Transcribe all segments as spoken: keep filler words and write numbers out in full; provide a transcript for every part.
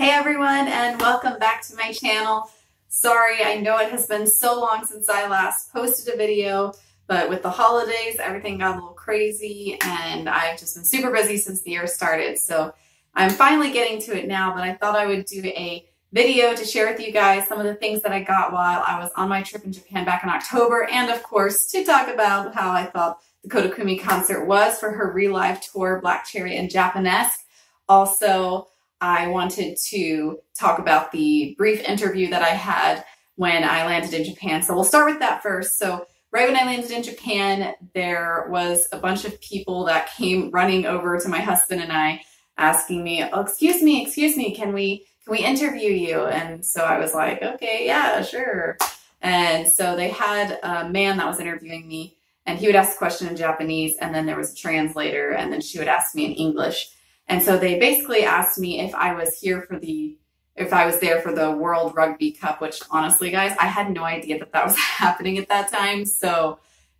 Hey everyone, and welcome back to my channel. Sorry, I know it has been so long since I last posted a video, but with the holidays, everything got a little crazy and I've just been super busy since the year started. So I'm finally getting to it now, but I thought I would do a video to share with you guys some of the things that I got while I was on my trip in Japan back in October, and of course to talk about how I thought the Koda Kumi concert was for her re(live) tour, Black Cherry and Japonesque. Also, I wanted to talk about the brief interview that I had when I landed in Japan. So we'll start with that first. So right when I landed in Japan, there was a bunch of people that came running over to my husband and I asking me, oh, excuse me, excuse me, can we, can we interview you? And so I was like, okay, yeah, sure. And so they had a man that was interviewing me, and he would ask the question in Japanese, and then there was a translator, and then she would ask me in English. And so they basically asked me if I was here for the, if I was there for the World Rugby Cup, which honestly, guys, I had no idea that that was happening at that time. So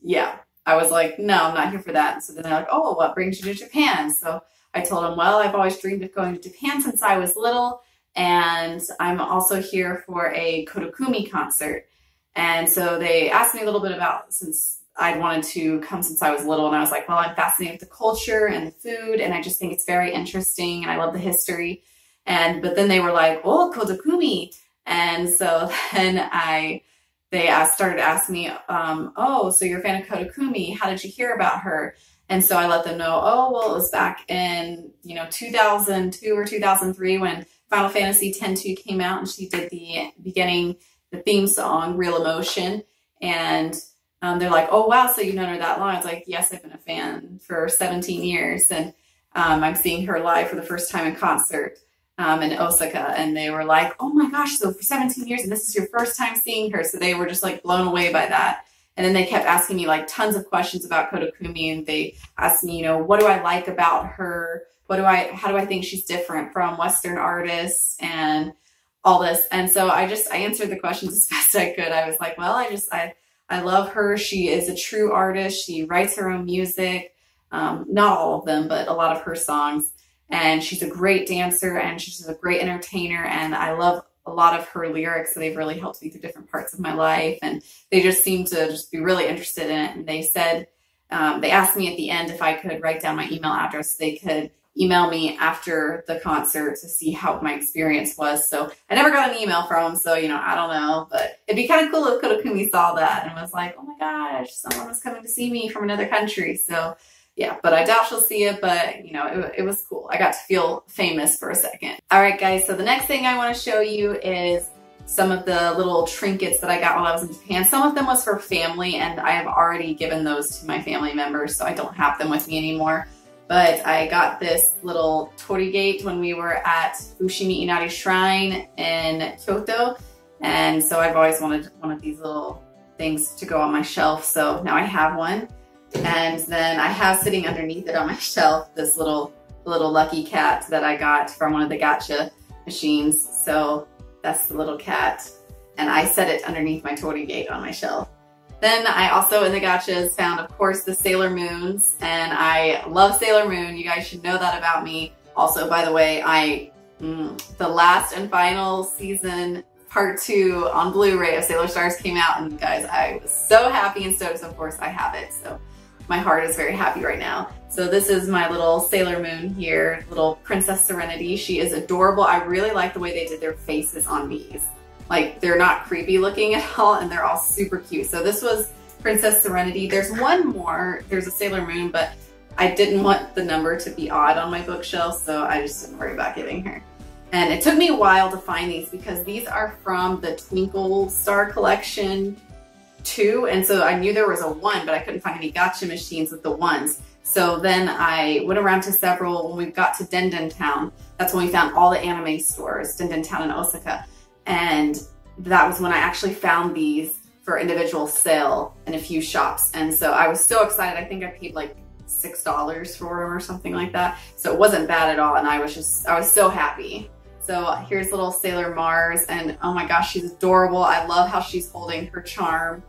yeah, I was like, no, I'm not here for that. And so then they're like, oh, what brings you to Japan? So I told them, well, I've always dreamed of going to Japan since I was little. And I'm also here for a Koda Kumi concert. And so they asked me a little bit about, since I'd wanted to come since I was little, and I was like, well, I'm fascinated with the culture and the food, and I just think it's very interesting, and I love the history. And but then they were like, oh, Koda Kumi. And so then I, they asked, started asking me, um, oh, so you're a fan of Koda Kumi, how did you hear about her? And so I let them know, oh, well, it was back in, you know, two thousand two or two thousand three when Final Fantasy X two came out, and she did the beginning, the theme song, Real Emotion. And Um, they're like, oh, wow, so you've known her that long. I was like, yes, I've been a fan for seventeen years. And um, I'm seeing her live for the first time in concert um, in Osaka. And they were like, oh, my gosh, so for seventeen years, and this is your first time seeing her. So they were just, like, blown away by that. And then they kept asking me, like, tons of questions about Koda Kumi. And they asked me, you know, what do I like about her? What do I, how do I think she's different from Western artists? And all this. And so I just, I answered the questions as best I could. I was like, well, I just, I. I love her. She is a true artist. She writes her own music. Um, not all of them, but a lot of her songs. And she's a great dancer, and she's a great entertainer. And I love a lot of her lyrics. So they've really helped me through different parts of my life. And they just seem to just be really interested in it. And they said, um, they asked me at the end if I could write down my email address. They could email me after the concert to see how my experience was. So I never got an email from him, so, you know, I don't know, but it'd be kind of cool if Koda Kumi saw that and was like, oh my gosh, someone was coming to see me from another country. So yeah, but I doubt she'll see it, but you know, it, it was cool. I got to feel famous for a second. All right, guys, so the next thing I want to show you is some of the little trinkets that I got while I was in Japan. Some of them was for family, and I have already given those to my family members, so I don't have them with me anymore. But I got this little torigate when we were at Fushimi Inari Shrine in Kyoto. And so I've always wanted one of these little things to go on my shelf. So now I have one. And then I have sitting underneath it on my shelf this little little lucky cat that I got from one of the gacha machines. So that's the little cat. And I set it underneath my torigate on my shelf. Then I also in the gachas found, of course, the Sailor Moons, and I love Sailor Moon. You guys should know that about me. Also, by the way, I mm, the last and final season, part two on Blu-ray of Sailor Stars came out, and guys, I was so happy and stoked. Of course, I have it, so my heart is very happy right now. So this is my little Sailor Moon here, little Princess Serenity. She is adorable. I really like the way they did their faces on these. Like, they're not creepy looking at all, and they're all super cute. So this was Princess Serenity. There's one more. There's a Sailor Moon, but I didn't want the number to be odd on my bookshelf, so I just didn't worry about getting her. And it took me a while to find these because these are from the Twinkle Star collection two, and so I knew there was a one, but I couldn't find any gacha machines with the ones. So then I went around to several. When we got to Denden Town, that's when we found all the anime stores, Denden Town in Osaka. And that was when I actually found these for individual sale in a few shops. And so I was so excited. I think I paid like six dollars for them or something like that. So it wasn't bad at all. And I was just, I was so happy. So here's little Sailor Mars, and oh my gosh, she's adorable. I love how she's holding her charm.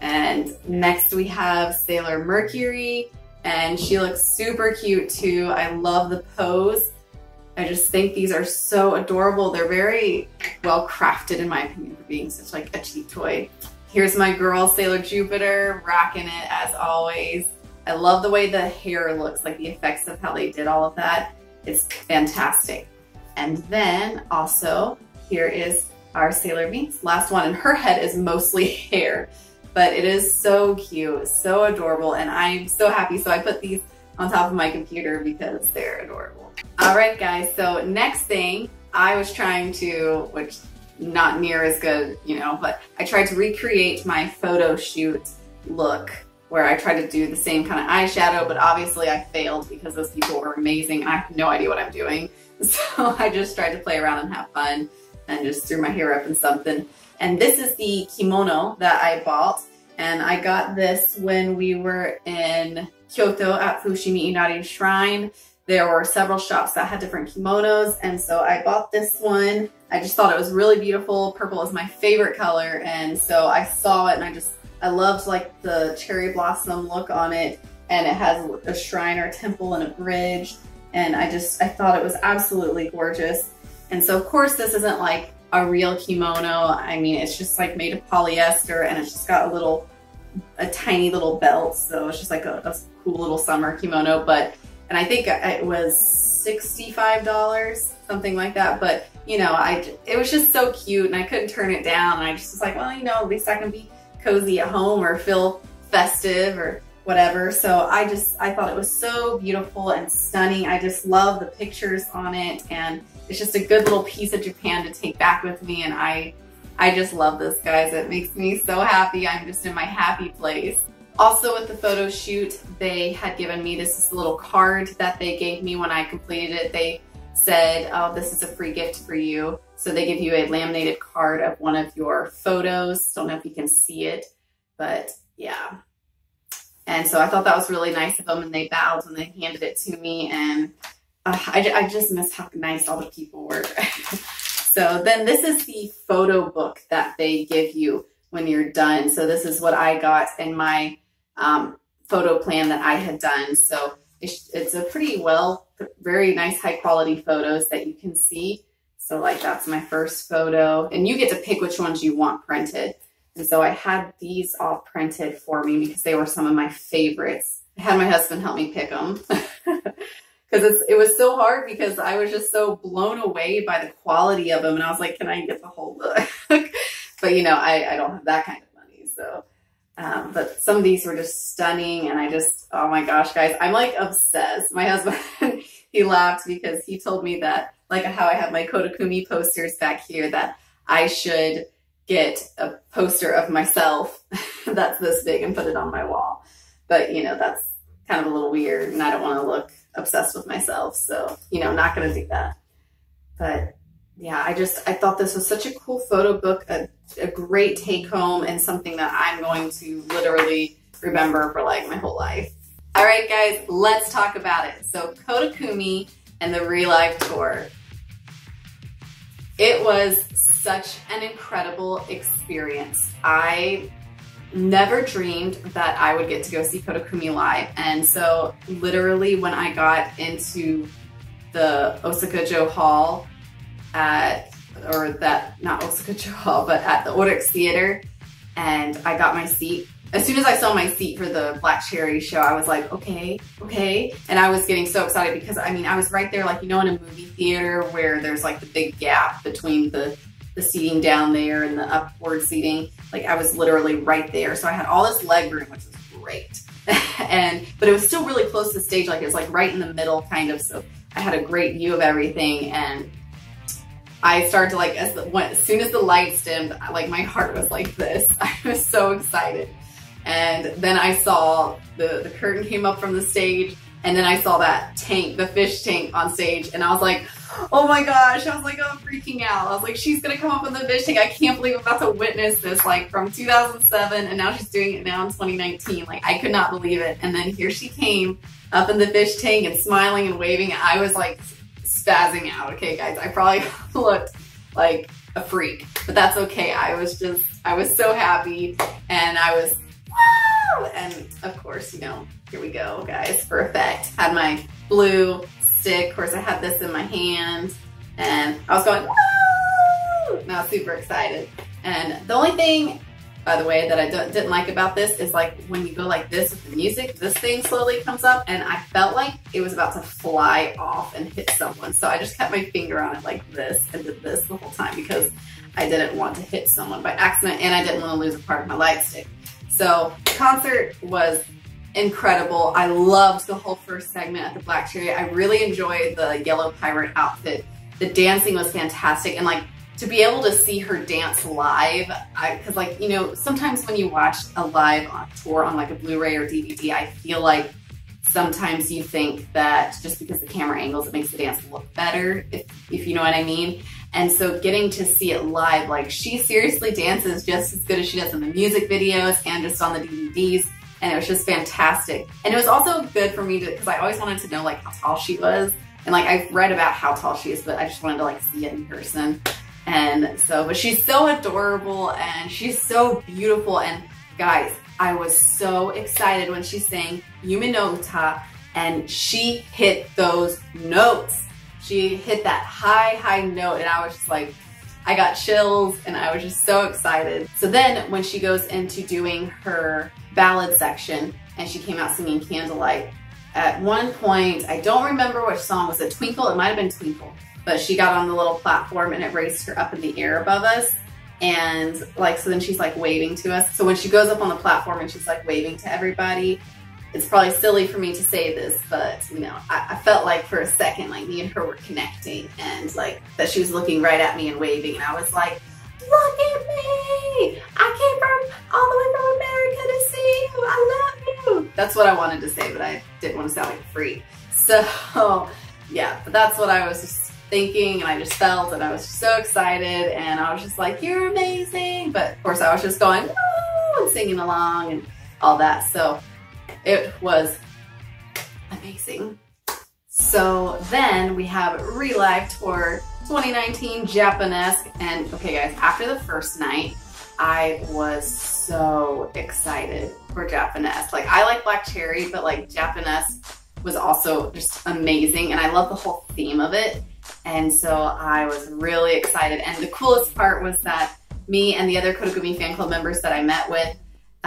And next we have Sailor Mercury, and she looks super cute too. I love the pose. I just think these are so adorable. They're very well crafted, in my opinion, for being such like a cheap toy. Here's my girl, Sailor Jupiter, rocking it as always. I love the way the hair looks, like the effects of how they did all of that. It's fantastic. And then also here is our Sailor Minx, last one, and her head is mostly hair, but it is so cute, so adorable, and I'm so happy. So I put these on top of my computer because they're adorable. All right, guys, so next thing I was trying to, which not near as good, you know, but I tried to recreate my photo shoot look where I tried to do the same kind of eyeshadow, but obviously I failed because those people were amazing and I have no idea what I'm doing. So I just tried to play around and have fun and just threw my hair up in something. And this is the kimono that I bought, and I got this when we were in Kyoto at Fushimi Inari Shrine. There were several shops that had different kimonos, and so I bought this one. I just thought it was really beautiful. Purple is my favorite color, and so I saw it and I just, I loved like the cherry blossom look on it, and it has a shrine or a temple and a bridge, and I just, I thought it was absolutely gorgeous. And so of course this isn't like a real kimono. I mean, it's just like made of polyester, and it's just got a little, a tiny little belt. So it's just like a, a cool little summer kimono, but, and I think it was sixty-five dollars, something like that. But you know, I, it was just so cute and I couldn't turn it down. And I just was like, well, you know, at least I can be cozy at home or feel festive or whatever. So I just, I thought it was so beautiful and stunning. I just love the pictures on it, and it's just a good little piece of Japan to take back with me. And I, I just love this, guys. It makes me so happy. I'm just in my happy place. Also with the photo shoot, they had given me this, this little card that they gave me when I completed it. They said, oh, this is a free gift for you. So they give you a laminated card of one of your photos. Don't know if you can see it, but yeah. And so I thought that was really nice of them, and they bowed when they handed it to me, and uh, I, I just miss how nice all the people were. So then this is the photo book that they give you when you're done. So this is what I got in my um, photo plan that I had done. So it's, it's a pretty well, very nice high quality photos that you can see. So like that's my first photo, and you get to pick which ones you want printed. And so I had these all printed for me because they were some of my favorites. I had my husband help me pick them because it was so hard because I was just so blown away by the quality of them. And I was like, can I get the whole look? But, you know, I, I don't have that kind of money. So, um, but some of these were just stunning. And I just, oh my gosh, guys, I'm like obsessed. My husband, he laughed because he told me that, like how I have my Koda Kumi posters back here, that I should get a poster of myself that's this big and put it on my wall. But you know, that's kind of a little weird, and I don't want to look obsessed with myself. So, you know, not going to do that. But yeah, I just, I thought this was such a cool photo book, a, a great take home, and something that I'm going to literally remember for like my whole life. All right, guys, let's talk about it. So Koda Kumi and the re(LIVE) Tour. It was such an incredible experience. I never dreamed that I would get to go see Koda Kumi live. And so literally when I got into the Osaka-jo Hall at, or that, not Osaka-jo Hall, but at the Oryx Theater, and I got my seat, as soon as I saw my seat for the Black Cherry show, I was like, okay, okay. And I was getting so excited because, I mean, I was right there, like, you know, in a movie theater where there's like the big gap between the, the seating down there and the upward seating. Like I was literally right there. So I had all this leg room, which was great. and, but it was still really close to the stage. Like it was like right in the middle kind of. So I had a great view of everything. And I started to like, as, the, when, as soon as the lights dimmed, like my heart was like this. I was so excited. And then I saw the, the curtain came up from the stage, and then I saw that tank, the fish tank on stage, and I was like, oh my gosh, I was like, I'm freaking out. I was like, she's gonna come up with the fish tank. I can't believe I'm about to witness this, like from two thousand seven, and now she's doing it now in twenty nineteen. Like I could not believe it. And then here she came up in the fish tank and smiling and waving. I was like spazzing out. Okay guys, I probably looked like a freak, but that's okay. I was just, I was so happy, and I was, and of course, you know, here we go, guys, for effect. Had my blue stick. Of course, I had this in my hand and I was going, whoa! And I was super excited. And the only thing, by the way, that I don't, didn't like about this is like when you go like this with the music, this thing slowly comes up and I felt like it was about to fly off and hit someone. So I just kept my finger on it like this and did this the whole time because I didn't want to hit someone by accident and I didn't want to lose a part of my light stick. So the concert was incredible. I loved the whole first segment at the Black Cherry. I really enjoyed the Yellow Pirate outfit. The dancing was fantastic, and like to be able to see her dance live, because like, you know, sometimes when you watch a live on tour on like a Blu-ray or D V D, I feel like sometimes you think that just because the camera angles, it makes the dance look better, if, if you know what I mean. And so getting to see it live, like she seriously dances just as good as she does in the music videos and just on the D V Ds. And it was just fantastic. And it was also good for me to, because I always wanted to know like how tall she was. And like I've read about how tall she is, but I just wanted to like see it in person. And so, but she's so adorable and she's so beautiful. And guys, I was so excited when she sang Yumi no Uta and she hit those notes. She hit that high, high note and I was just like, I got chills and I was just so excited. So then when she goes into doing her ballad section and she came out singing Candlelight, at one point, I don't remember which song, was it Twinkle? It might've been Twinkle, but she got on the little platform and it raised her up in the air above us. And like, so then she's like waving to us. So when she goes up on the platform and she's like waving to everybody, it's probably silly for me to say this, but you know, I, I felt like for a second, like me and her were connecting and like that she was looking right at me and waving. And I was like, look at me. I came from all the way from America to see you. I love you. That's what I wanted to say, but I didn't want to sound like a freak. So yeah, but that's what I was just thinking. And I just felt and I was so excited and I was just like, you're amazing. But of course I was just going, oh, and singing along and all that. So it was amazing. So then we have re(live) Tour twenty nineteen Japonesque. And okay guys, after the first night, I was so excited for Japonesque. Like I like Black Cherry, but like Japonesque was also just amazing. And I love the whole theme of it. And so I was really excited. And the coolest part was that me and the other Koda Kumi fan club members that I met with,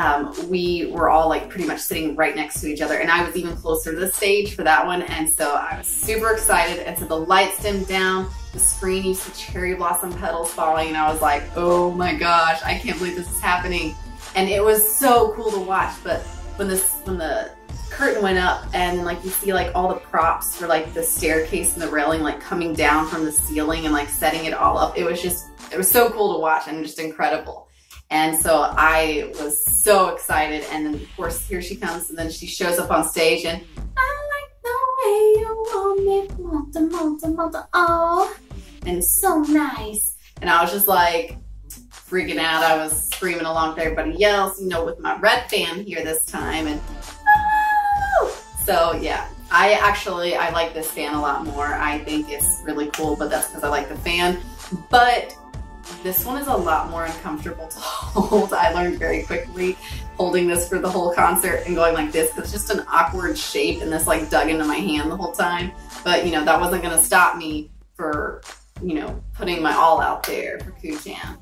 Um, we were all like pretty much sitting right next to each other and I was even closer to the stage for that one, and so I was super excited. And so the lights dimmed down, the screen used to cherry blossom petals falling, and I was like, oh my gosh, I can't believe this is happening. And it was so cool to watch. But when this when the curtain went up and like you see like all the props for like the staircase and the railing like coming down from the ceiling and like setting it all up, it was just, it was so cool to watch and just incredible. And so I was so excited. And then of course, here she comes and then she shows up on stage and I like the way you want me, want to, want to, oh, and it's so nice. And I was just like freaking out. I was screaming along with everybody else, you know, with my red fan here this time. And oh, so yeah, I actually, I like this fan a lot more. I think it's really cool, but that's because I like the fan. But this one is a lot more uncomfortable to hold. I learned very quickly holding this for the whole concert and going like this, because it's just an awkward shape and this like dug into my hand the whole time. But you know, that wasn't gonna stop me for, you know, putting my all out there for Kuchan.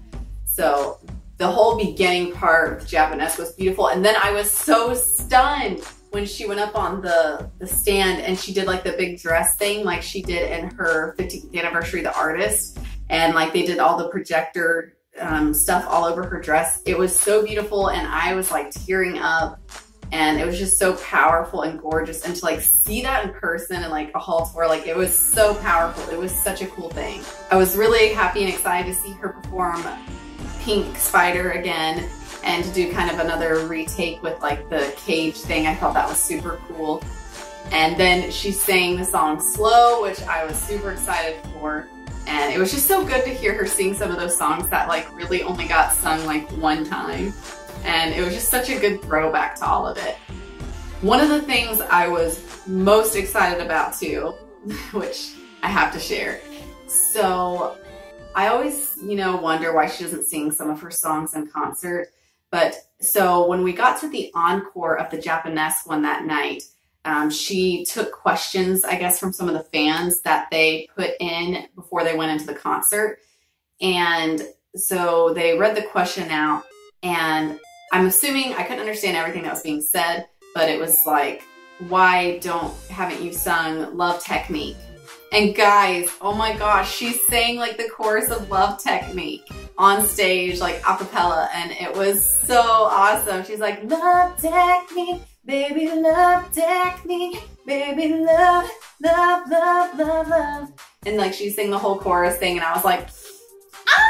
So the whole beginning part of Japonesque was beautiful. And then I was so stunned when she went up on the, the stand and she did like the big dress thing like she did in her fifteenth anniversary, The Artist. And like they did all the projector um, stuff all over her dress. It was so beautiful and I was like tearing up and it was just so powerful and gorgeous. And to like see that in person and like a hall tour, like it was so powerful. It was such a cool thing. I was really happy and excited to see her perform Pink Spider again and to do kind of another retake with like the cage thing. I thought that was super cool. And then she sang the song Slow, which I was super excited for. And it was just so good to hear her sing some of those songs that like really only got sung like one time. And it was just such a good throwback to all of it. One of the things I was most excited about too, which I have to share. So I always, you know, wonder why she doesn't sing some of her songs in concert. But so when we got to the encore of the Japonesque one that night, Um, she took questions, I guess, from some of the fans that they put in before they went into the concert. And so they read the question out, and I'm assuming, I couldn't understand everything that was being said, but it was like, why don't, haven't you sung Love Technique? And guys, oh my gosh, she sang like the chorus of Love Technique on stage, like a cappella, and it was so awesome. She's like, love technique, baby, love technique, baby, love, love, love, love, love. And like she sang the whole chorus thing, and I was like, ah,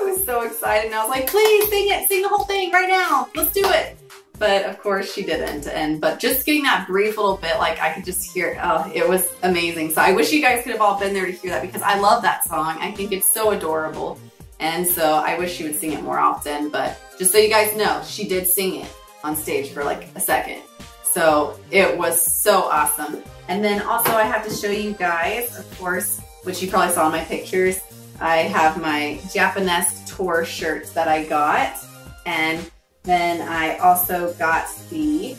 I was so excited, and I was like, please sing it, sing the whole thing right now, let's do it. But of course she didn't, and but just getting that brief little bit, like I could just hear it, oh, it was amazing. So I wish you guys could have all been there to hear that, because I love that song. I think it's so adorable, and so I wish she would sing it more often. But just so you guys know, she did sing it on stage for like a second, so it was so awesome. And then also I have to show you guys, of course, which you probably saw in my pictures, I have my Japonesque tour shirt that I got, and then I also got the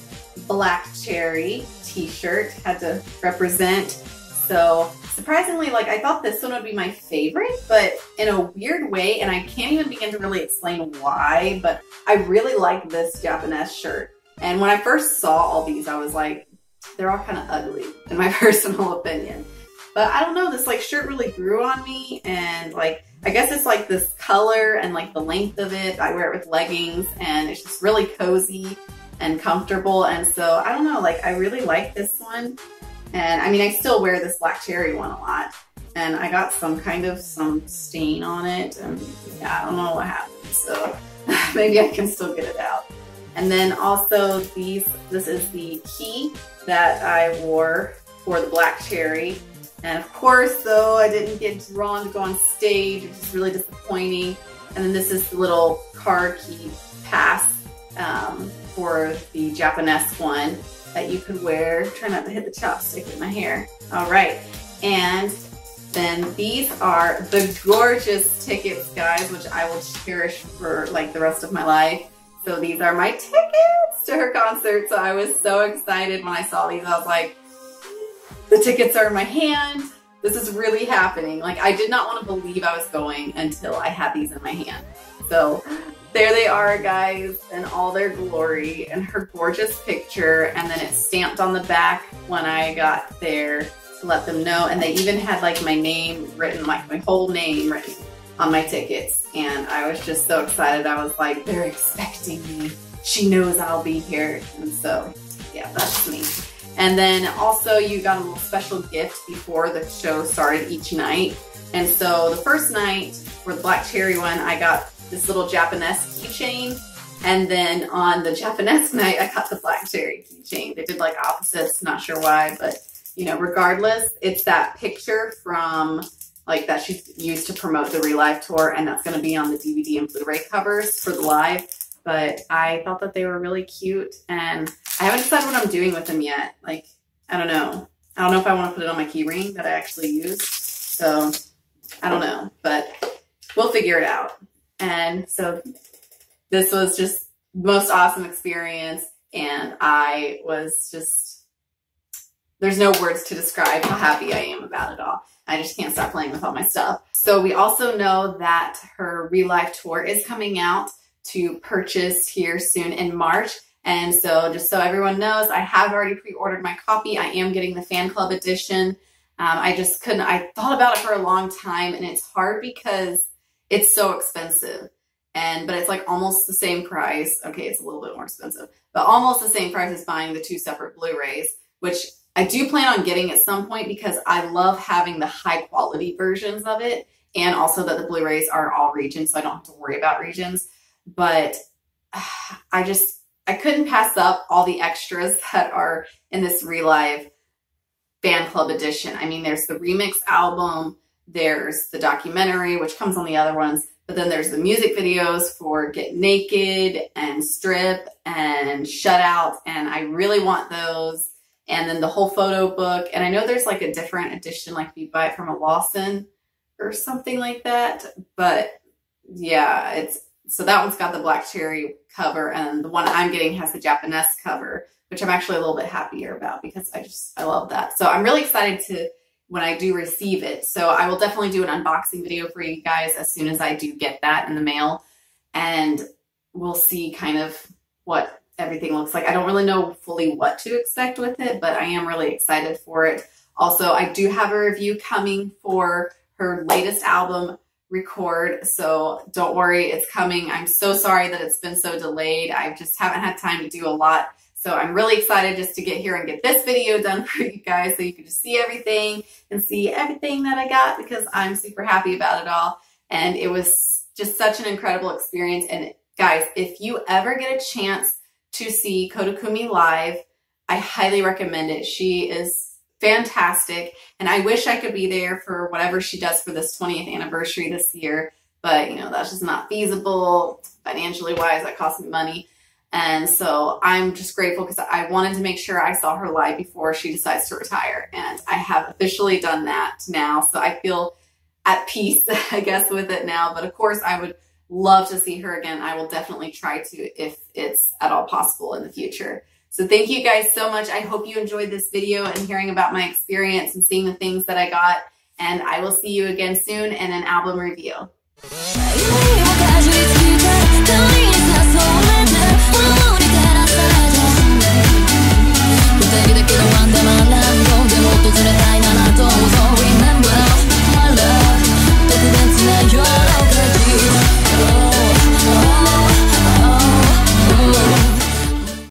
Black Cherry t-shirt, had to represent. So surprisingly, like I thought this one would be my favorite, but in a weird way, and I can't even begin to really explain why, but I really like this Japanese shirt. And when I first saw all these, I was like, they're all kind of ugly in my personal opinion. But I don't know, this like shirt really grew on me, and like I guess it's like this color and like the length of it. I wear it with leggings, and it's just really cozy and comfortable. And so I don't know, like I really like this one. And I mean, I still wear this Black Cherry one a lot, and I got some kind of some stain on it, and yeah, I don't know what happened. So maybe I can still get it out. And then also these, this is the key that I wore for the Black Cherry. And of course, though, I didn't get drawn to go on stage, which is really disappointing. And then this is the little car key pass um, for the Japanese one that you could wear. Try not to hit the chopstick with my hair. All right. And then these are the gorgeous tickets, guys, which I will cherish for like the rest of my life. So these are my tickets to her concert. So I was so excited when I saw these. I was like, the tickets are in my hand. This is really happening. Like I did not want to believe I was going until I had these in my hand. So there they are, guys, in all their glory, and her gorgeous picture. And then it's stamped on the back when I got there to let them know. And they even had like my name written, like my whole name written on my tickets. And I was just so excited. I was like, they're expecting me. She knows I'll be here. And so yeah, that's me. And then also you got a little special gift before the show started each night. And so the first night for the Black Cherry one, I got this little Japanese keychain. And then on the Japanese night, I got the Black Cherry keychain. They did like opposites, not sure why, but you know, regardless, it's that picture from like that she used to promote the re(LIVE) Tour, and that's gonna be on the D V D and Blu-ray covers for the live. But I thought that they were really cute, and I haven't decided what I'm doing with them yet. Like, I don't know. I don't know if I want to put it on my key ring that I actually use. So I don't know, but we'll figure it out. And so this was just the most awesome experience. And I was just, there's no words to describe how happy I am about it all. I just can't stop playing with all my stuff. So we also know that her re(LIVE) Tour is coming out to purchase here soon in March. And so just so everyone knows, I have already pre-ordered my copy. I am getting the fan club edition. Um, I just couldn't, I thought about it for a long time, and it's hard because it's so expensive. And, but it's like almost the same price. Okay, it's a little bit more expensive, but almost the same price as buying the two separate Blu-rays, which I do plan on getting at some point because I love having the high quality versions of it. And also that the Blu-rays are all regions, so I don't have to worry about regions. But uh, I just, I couldn't pass up all the extras that are in this re(LIVE) fan club edition. I mean, there's the remix album, there's the documentary, which comes on the other ones, but then there's the music videos for Get Naked and Strip and Shut Out, and I really want those. And then the whole photo book. And I know there's like a different edition, like if you buy it from a Lawson or something like that, but yeah, it's, so that one's got the Black Cherry cover, and the one I'm getting has the Japanese cover, which I'm actually a little bit happier about because I just, I love that. So I'm really excited to, when I do receive it. So I will definitely do an unboxing video for you guys as soon as I do get that in the mail, and we'll see kind of what everything looks like. I don't really know fully what to expect with it, but I am really excited for it. Also, I do have a review coming for her latest album, Record, so don't worry, it's coming. I'm so sorry that it's been so delayed. I just haven't had time to do a lot. So I'm really excited just to get here and get this video done for you guys so you can just see everything and see everything that I got, because I'm super happy about it all. And it was just such an incredible experience. And guys, if you ever get a chance to see Koda Kumi live, I highly recommend it. She is fantastic. And I wish I could be there for whatever she does for this twentieth anniversary this year. But, you know, that's just not feasible financially wise. That costs me money. And so I'm just grateful because I wanted to make sure I saw her live before she decides to retire. And I have officially done that now. So I feel at peace, I guess, with it now. But of course, I would love to see her again. I will definitely try to if it's at all possible in the future. So thank you guys so much. I hope you enjoyed this video and hearing about my experience and seeing the things that I got. And I will see you again soon in an album review.